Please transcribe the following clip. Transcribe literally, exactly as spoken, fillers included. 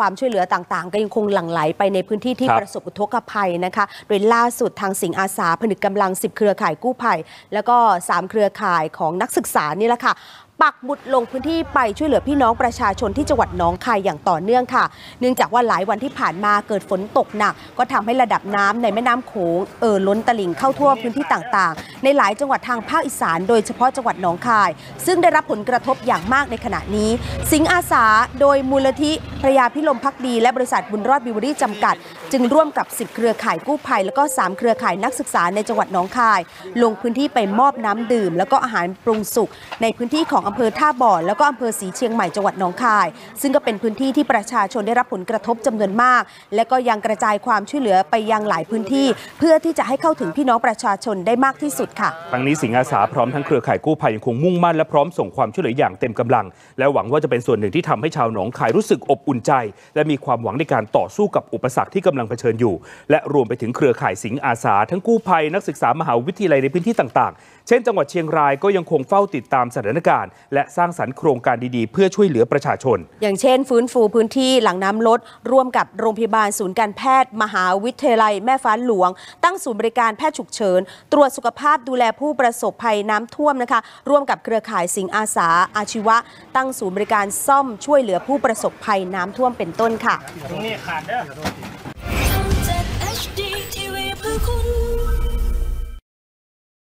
ความช่วยเหลือต่างๆก็ยังคงหลั่งไหลไปในพื้นที่ที่ประสบอุทกภัยนะคะโดยล่าสุดทางสิงห์อาสาผนึกกำลังสิบเครือข่ายกู้ภัยแล้วก็สามเครือข่ายของนักศึกษานี่แหละค่ะปักหมุดลงพื้นที่ไปช่วยเหลือพี่น้องประชาชนที่จังหวัดหนองคายอย่างต่อเนื่องค่ะเนื่องจากว่าหลายวันที่ผ่านมาเกิดฝนตกหนักก็ทำให้ระดับน้ำในแม่น้ำโขงเอ่อล้นตลิ่งเข้าทั่วพื้นที่ต่างๆในหลายจังหวัดทางภาคอีสานโดยเฉพาะจังหวัดหนองคายซึ่งได้รับผลกระทบอย่างมากในขณะนี้สิงห์อาสาโดยมูลนิธิพระยาพิรมภักดีและบริษัทบุญรอดบิวเวอรี่จำกัดจึงร่วมกับสิบเครือข่ายกู้ภัยแล้วก็สามเครือข่ายนักศึกษาในจังหวัดหนองคายลงพื้นที่ไปมอบน้ำดื่มแล้วก็อาหารปรุงสุกในพื้นที่ของอำเภอท่าบ่อแล้วก็อำเภอศรีเชียงใหม่จังหวัดหนองคายซึ่งก็เป็นพื้นที่ที่ประชาชนได้รับผลกระทบจำนวนมากและก็ยังกระจายความช่วยเหลือไปยังหลายพื้นที่เพื่อที่จะให้เข้าถึงพี่น้องประชาชนได้มากที่สุดค่ะทั้งนี้สิงห์อาสาพร้อมทั้งเครือข่ายกู้ภัยยังคงมุ่งมั่นและพร้อมส่งความช่วยเหลืออย่างเต็มกำลังและหวังว่าจะเป็นส่วนหนึ่งที่ทำให้ชาวหนองคายรู้สึกอบอุ่นใจและมีความหวังในการต่อสู้กับอุปสรรคที่กำลังเผชิญอยู่และรวมไปถึงเครือข่ายสิงห์อาสาทั้งกู้ภัยนักศึกษามหาวิทยาลัยในพื้นที่ต่างๆเช่นจังหวัดเชียงรายก็ยังคงเฝ้าติดตามสถานการณ์และสร้างสรรค์โครงการดีๆเพื่อช่วยเหลือประชาชนอย่างเช่นฟื้นฟูพื้นที่หลังน้ำลดร่วมกับโรงพยาบาลศูนย์การแพทย์มหาวิทยาลัยแม่ฟ้าหลวงตั้งศูนย์บริการแพทย์ฉุกเฉินตรวจสุขภาพดูแลผู้ประสบภัยน้ำท่วมนะคะร่วมกับเครือข่ายสิงห์อาสาอาชีวะตั้งศูนย์บริการซ่อมช่วยเหลือผู้ประสบภัยน้ำท่วมเป็นต้นค่ะ